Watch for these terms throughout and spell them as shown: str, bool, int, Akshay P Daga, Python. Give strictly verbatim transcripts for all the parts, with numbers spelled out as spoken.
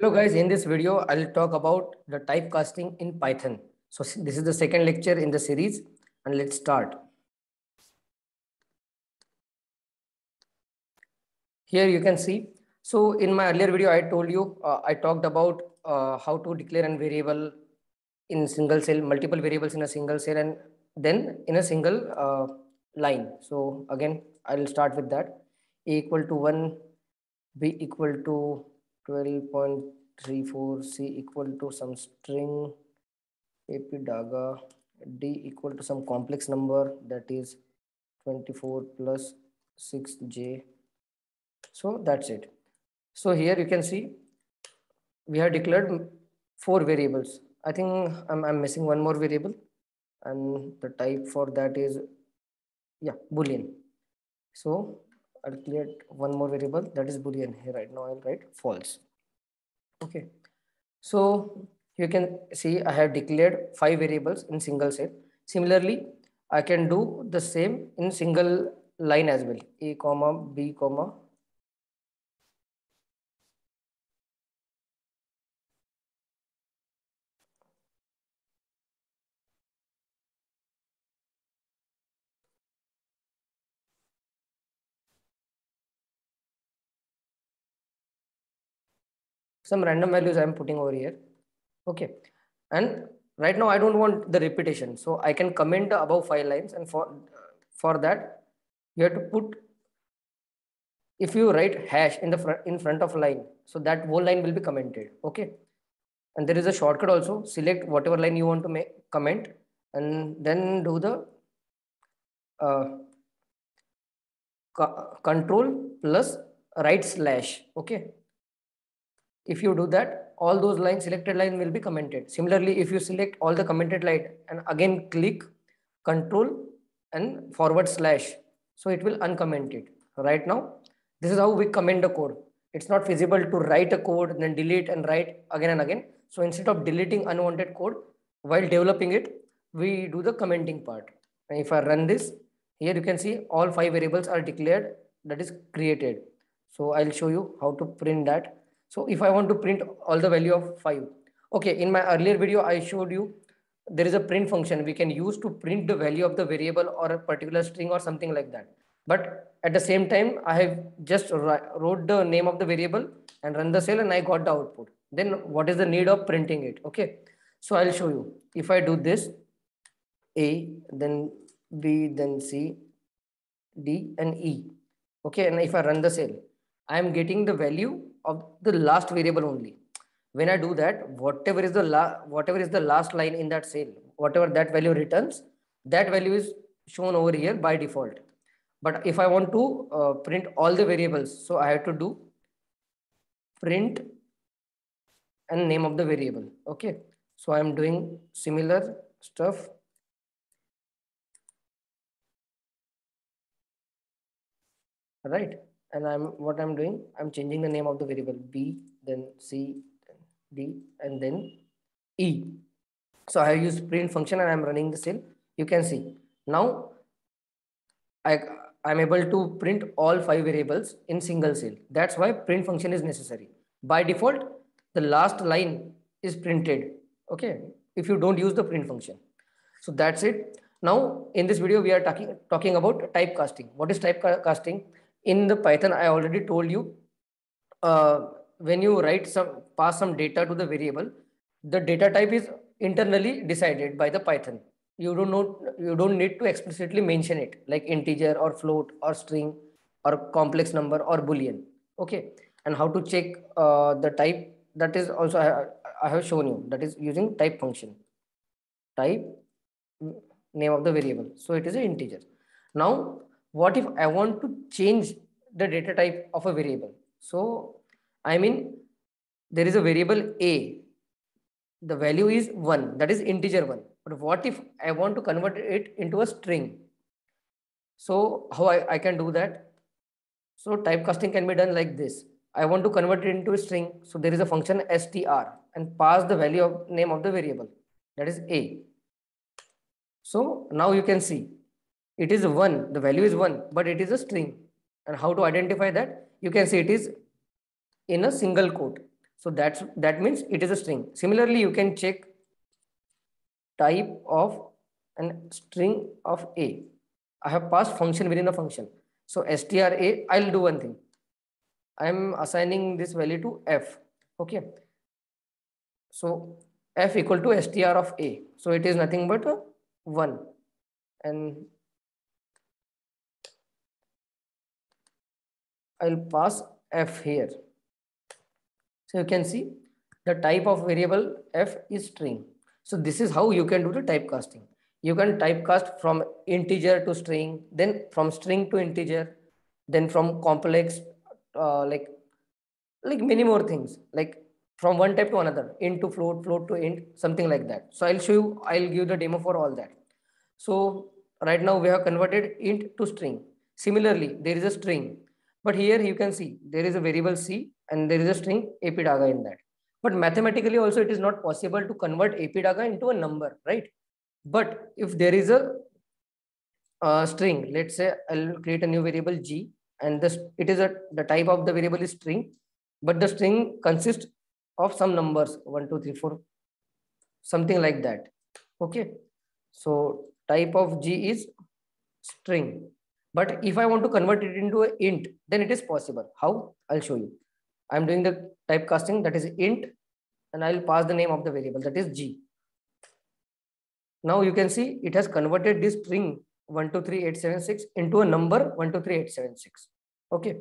Hello guys, in this video I'll talk about the typecasting in Python. So this is the second lecture in the series and let's start. Here you can see, so in my earlier video I told you, uh, I talked about uh, how to declare a variable in single cell, multiple variables in a single cell and then in a single uh, line. So again, I'll start with that. A equal to one, B equal to twelve point three four, C equal to some string, A P Daga, D equal to some complex number that is twenty-four plus six J. So that's it. So here you can see we have declared four variables. I think I'm, I'm missing one more variable and the type for that is, yeah, Boolean. So I'll create one more variable that is Boolean here. Right now I'll write false. Okay, so you can see I have declared five variables in single cell. Similarly, I can do the same in single line as well. A comma B comma some random values I'm putting over here. Okay. And right now I don't want the repetition. So I can comment the above five lines. And for, for that, you have to put, if you write hash in the front, in front of line, so that whole line will be commented. Okay. And there is a shortcut also, select whatever line you want to make comment and then do the uh, control plus right slash. Okay. If you do that, all those lines, selected line will be commented. Similarly, if you select all the commented line and again click control and forward slash, so it will uncomment it. Right now, this is how we comment the code. It's not feasible to write a code and then delete and write again and again. So instead of deleting unwanted code while developing it, we do the commenting part. And if I run this, here you can see all five variables are declared, that is created. So I'll show you how to print that. So if I want to print all the value of five, okay, in my earlier video, I showed you there is a print function we can use to print the value of the variable or a particular string or something like that. But at the same time, I have just wrote the name of the variable and run the cell and I got the output. Then what is the need of printing it? Okay, so I'll show you. If I do this, A, then B, then C, D and E. Okay, and if I run the cell, I am getting the value of the last variable only. When I do that, whatever is the la whatever is the last line in that cell, whatever that value returns, that value is shown over here by default. But if I want to uh, print all the variables, so I have to do print and name of the variable. Okay, so I'm doing similar stuff. Right. And I'm what I'm doing, I'm changing the name of the variable B, then C, then D, and then E. So I use print function and I'm running the cell. You can see now I, I'm able to print all five variables in single cell. That's why print function is necessary. By default, the last line is printed. Okay, if you don't use the print function. So that's it. Now in this video, we are talking, talking about typecasting. What is typecasting? In the Python, I already told you, uh, when you write some, pass some data to the variable, the data type is internally decided by the Python. You don't know, you don't need to explicitly mention it like integer or float or string or complex number or Boolean. Okay, and how to check uh, the type, that is also I, I have shown you, that is using type function. Type, name of the variable. So it is an integer. Now, what if I want to change the data type of a variable? So, I mean, there is a variable A. The value is one, that is integer one. But what if I want to convert it into a string? So, how I, I can do that? So, typecasting can be done like this. I want to convert it into a string. So, there is a function str and pass the value of name of the variable, that is A. So, now you can see. It is one, the value is one, but it is a string. And how to identify that? You can see it is in a single quote. So that's that means it is a string. Similarly, you can check type of an string of A. I have passed function within the function. So str A, I'll do one thing. I am assigning this value to F. Okay. So F equal to str of A. So it is nothing but a one. And I'll pass F here. So you can see the type of variable F is string. So this is how you can do the typecasting. You can typecast from integer to string, then from string to integer, then from complex, uh, like, like many more things, like from one type to another, int to float, float to int, something like that. So I'll show you, I'll give the demo for all that. So right now we have converted int to string. Similarly, there is a string. But here you can see there is a variable C and there is a string A P Daga in that. But mathematically also it is not possible to convert A P Daga into a number, right? But if there is a, a string, let's say I'll create a new variable G, and this it is a the type of the variable is string, but the string consists of some numbers one, two, three, four, something like that. Okay, so type of G is string. But if I want to convert it into an int, then it is possible. How? I'll show you. I'm doing the typecasting, that is int, and I'll pass the name of the variable, that is G. Now you can see it has converted this string one two three eight seven six into a number one two three eight seven six. Okay.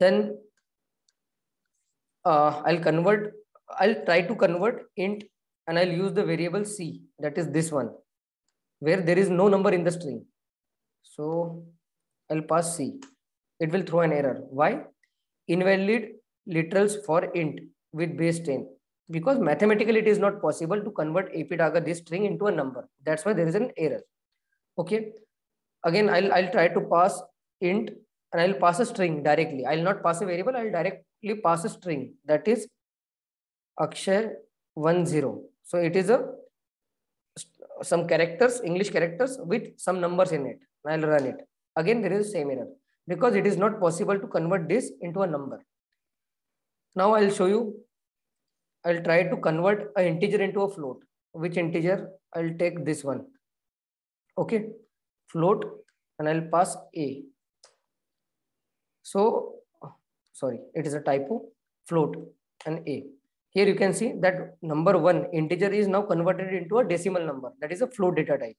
Then uh, I'll convert, I'll try to convert int, and I'll use the variable C, that is this one, where there is no number in the string. So I'll pass C. It will throw an error. Why? Invalid literals for int with base ten. Because mathematically it is not possible to convert A P Daga this string into a number. That's why there is an error. Okay. Again, I'll, I'll try to pass int, and I'll pass a string directly. I'll not pass a variable. I'll directly pass a string. That is Akshay ten. So it is a some characters, English characters with some numbers in it. I'll run it. Again, there is the same error because it is not possible to convert this into a number. Now I'll show you. I'll try to convert an integer into a float. Which integer? I'll take this one. Okay. Float, and I'll pass A. So, sorry, it is a typo. Float and A. Here you can see that number one integer is now converted into a decimal number. That is a float data type.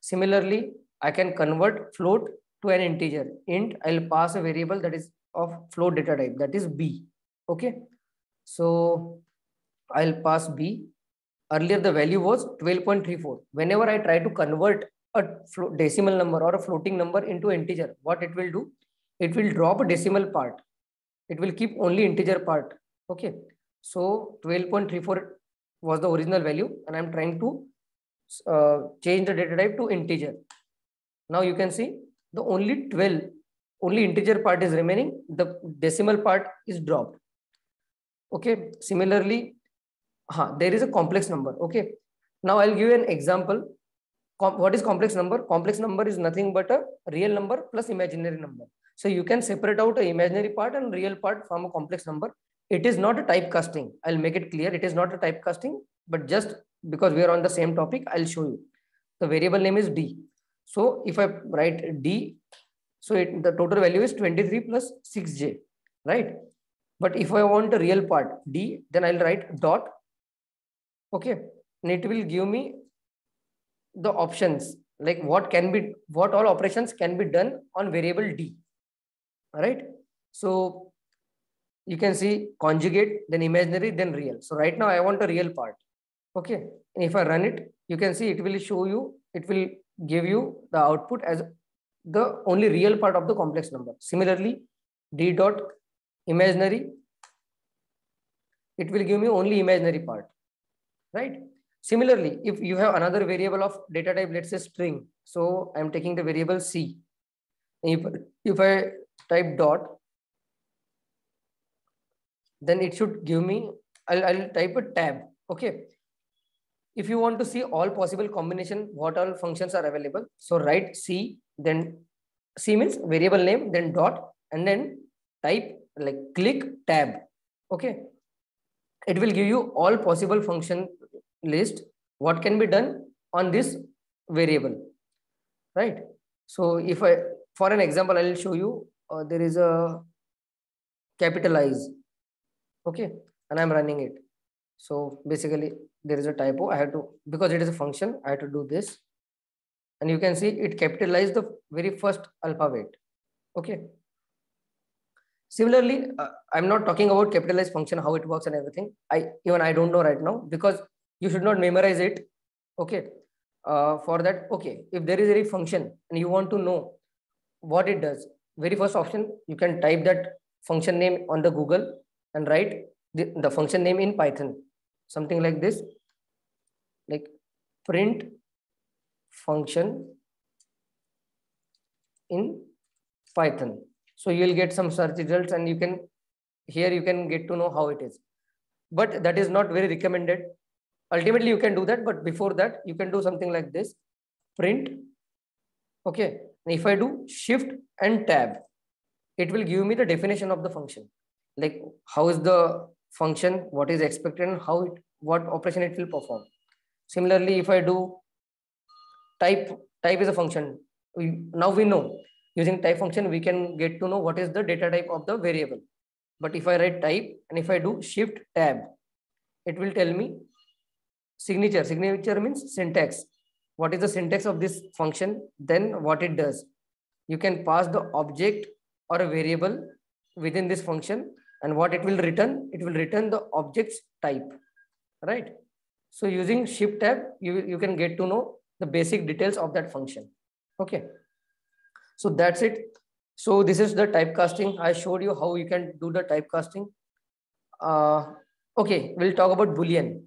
Similarly, I can convert float to an integer. Int, I'll pass a variable that is of float data type. That is B. Okay. So I'll pass B. Earlier the value was twelve point three four. Whenever I try to convert a decimal number or a floating number into integer, what it will do? It will drop a decimal part. It will keep only integer part. Okay. So twelve point three four was the original value, and I'm trying to uh, change the data type to integer. Now you can see the only twelve, only integer part is remaining. The decimal part is dropped. Okay. Similarly, huh, there is a complex number. Okay. Now I'll give you an example. Com what is complex number? Complex number is nothing but a real number plus imaginary number. So you can separate out an imaginary part and real part from a complex number. It is not a typecasting. I'll make it clear. It is not a typecasting, but just because we are on the same topic, I'll show you. The variable name is D. So if I write D, so it, the total value is twenty-three plus six J, right? But if I want the real part D, then I'll write dot. Okay. And it will give me the options, like what can be, what all operations can be done on variable D. All right. So you can see conjugate, then imaginary, then real. So right now I want a real part. Okay. And if I run it, you can see it will show you, it will give you the output as the only real part of the complex number. Similarly, D dot imaginary, it will give me only imaginary part, right? Similarly, if you have another variable of data type, let's say string. So I'm taking the variable C. If, if I type dot, then it should give me, I'll, I'll type a tab. Okay. If you want to see all possible combination, what all functions are available. So write C, then C means variable name, then dot, and then type like click tab. Okay, it will give you all possible function list what can be done on this variable, right? So if I, for an example, I will show you. Uh, there is a capitalize, okay, and I am running it. So basically, there is a typo. I have to, because it is a function, I have to do this, and you can see it capitalized the very first alphabet. Okay. Similarly, uh, I'm not talking about capitalized function, how it works and everything. I even I don't know right now, because you should not memorize it. Okay. Uh, for that, okay, if there is any function and you want to know what it does, very first option, you can type that function name on the Google and write the, the function name in Python, something like this, like print function in Python. So you'll get some search results, and you can, here you can get to know how it is, but that is not very recommended. Ultimately, you can do that, but before that, you can do something like this, print. Okay, and if I do shift and tab, it will give me the definition of the function, like how is the function, what is expected, and how it, what operation it will perform. Similarly, if I do type, type is a function. We, now we know using type function, we can get to know what is the data type of the variable. But if I write type, and if I do shift tab, it will tell me signature. Signature means syntax. What is the syntax of this function? Then what it does. You can pass the object or a variable within this function, and what it will return, it will return the object's type, right? So using shift tab, you, you can get to know the basic details of that function. Okay. So that's it. So this is the typecasting. I showed you how you can do the typecasting. Uh, okay, we'll talk about Boolean.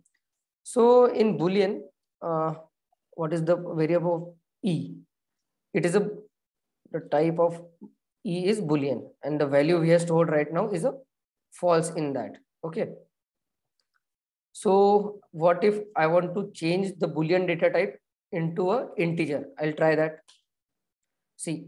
So in Boolean, uh, what is the variable E? It is a, the type of E is Boolean, and the value we have stored right now is a false in that. Okay. So what if I want to change the Boolean data type into a integer? I'll try that. See,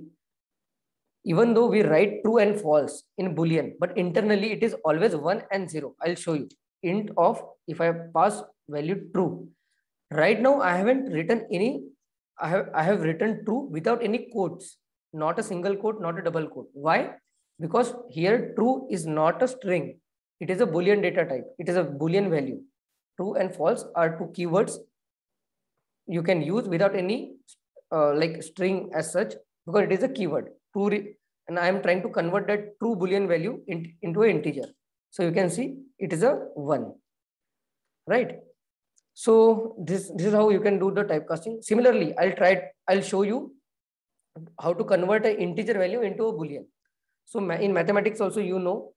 even though we write true and false in Boolean, but internally it is always one and zero. I'll show you. Int of, if I pass value true. Right now, I haven't written any, I have, I have written true without any quotes, not a single quote, not a double quote. Why? Because here true is not a string. It is a Boolean data type. It is a Boolean value. True and false are two keywords you can use without any uh, like string as such, because it is a keyword, true, and I am trying to convert that true Boolean value in, into an integer. So you can see it is a one, right? So this, this is how you can do the typecasting. Similarly, I'll try, I'll show you how to convert an integer value into a Boolean. So in mathematics also, you know,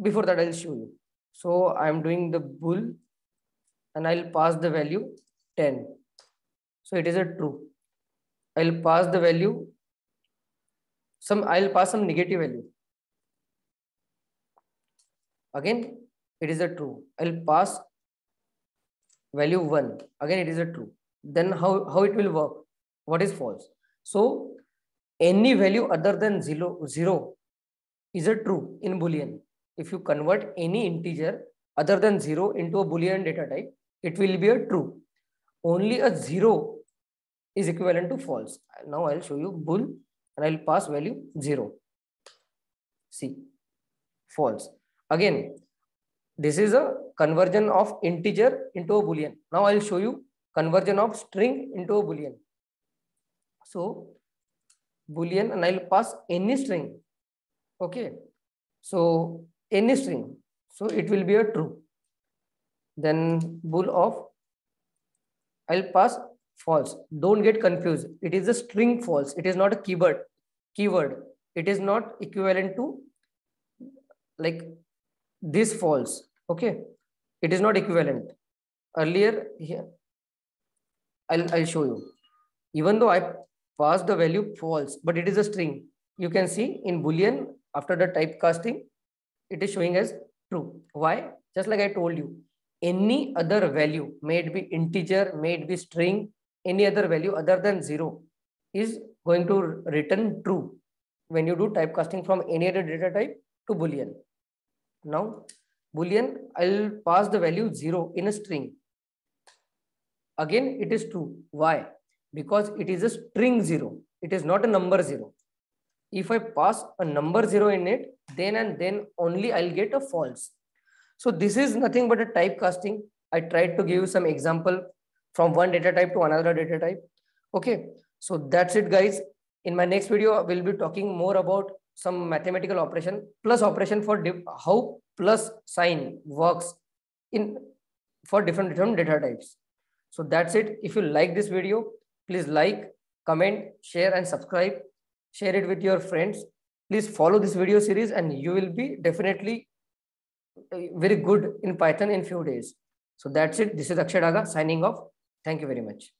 before that I'll show you. So I'm doing the bool and I'll pass the value ten. So it is a true. I'll pass the value, some, I'll pass some negative value. Again, it is a true. I'll pass value one. Again, it is a true. Then how, how it will work? What is false? So any value other than zero, zero is a true in Boolean. If you convert any integer other than zero into a Boolean data type, it will be a true. Only a zero is equivalent to false. Now I'll show you bool and I'll pass value zero. See, false. Again, this is a conversion of integer into a Boolean. Now I'll show you conversion of string into a Boolean. So Boolean, and I'll pass any string. Okay. So any string. So it will be a true. Then bool of, I'll pass false. Don't get confused. It is a string false. It is not a keyword. Keyword. It is not equivalent to like this false. Okay. It is not equivalent. Earlier here, I'll, I'll show you. Even though I pass the value false, but it is a string. You can see in Boolean after the typecasting, it is showing as true. Why? Just like I told you. Any other value, may it be integer, may it be string, any other value other than zero is going to return true when you do typecasting from any other data type to Boolean. Now boolean, I'll pass the value zero in a string. Again, it is true. Why? Because it is a string zero. It is not a number zero. If I pass a number zero in it, then and then only I'll get a false. So this is nothing but a typecasting. I tried to give you some example from one data type to another data type. Okay. So that's it, guys. In my next video, we'll be talking more about some mathematical operation plus operation for how plus sign works in for different, different data types. So that's it. If you like this video, please like, comment, share and subscribe. Share it with your friends. Please follow this video series and you will be definitely very good in Python in few days. So that's it. This is Akshay Daga signing off. Thank you very much.